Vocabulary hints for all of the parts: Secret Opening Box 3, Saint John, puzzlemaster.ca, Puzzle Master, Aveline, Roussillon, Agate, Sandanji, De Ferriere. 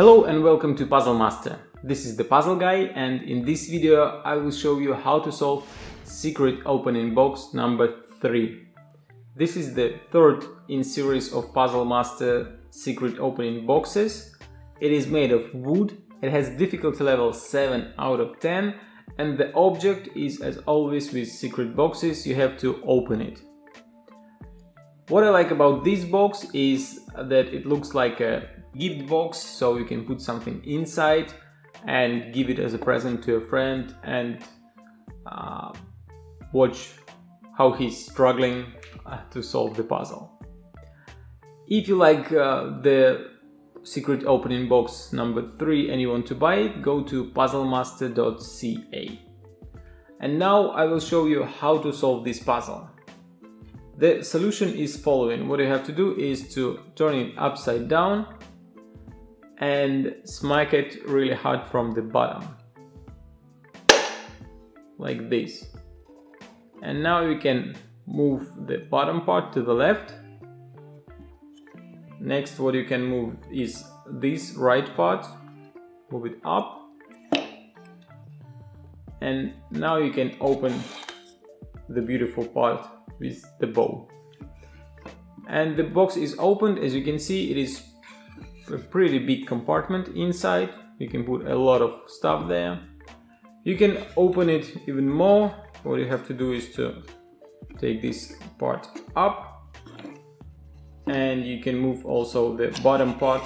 Hello and welcome to Puzzle Master. This is the Puzzle Guy, and in this video I will show you how to solve Secret Opening Box number 3. This is the third in series of Puzzle Master Secret Opening Boxes. It is made of wood, it has difficulty level 7 out of 10, and the object is, as always with secret boxes, you have to open it. What I like about this box is that it looks like a gift box, so you can put something inside and give it as a present to a friend and watch how he's struggling to solve the puzzle. If you like the secret opening box number 3 and you want to buy it, go to puzzlemaster.ca. And now I will show you how to solve this puzzle. The solution is following. What you have to do is to turn it upside down and smack it really hard from the bottom, like this. And now you can move the bottom part to the left. Next, what you can move is this right part, move it up. And now you can open the beautiful part with the bow. And the box is opened. As you can see, it is a pretty big compartment inside. You can put a lot of stuff there. You can open it even more. What you have to do is to take this part up, and you can move also the bottom part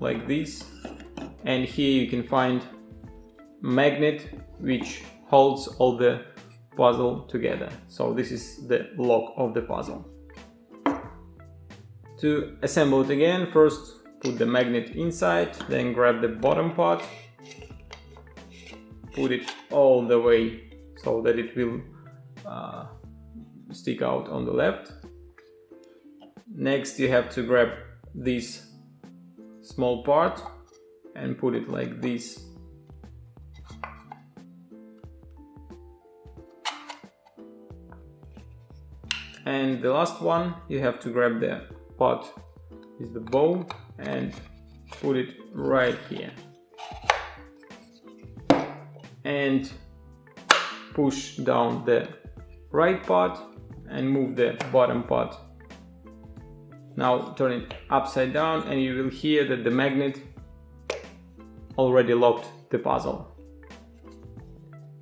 like this. And here you can find a magnet which holds all the puzzle together. So this is the lock of the puzzle. To assemble it again, first put the magnet inside, then grab the bottom part, put it all the way so that it will stick out on the left. Next you have to grab this small part and put it like this. And the last one, you have to grab the part with the bow and put it right here. And push down the right part and move the bottom part. Now turn it upside down and you will hear that the magnet already locked the puzzle.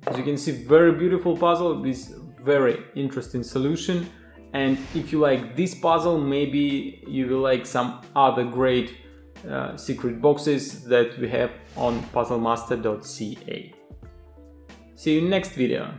As you can see, very beautiful puzzle with very interesting solution. And if you like this puzzle, maybe you will like some other great secret boxes that we have on puzzlemaster.ca. See you in next video!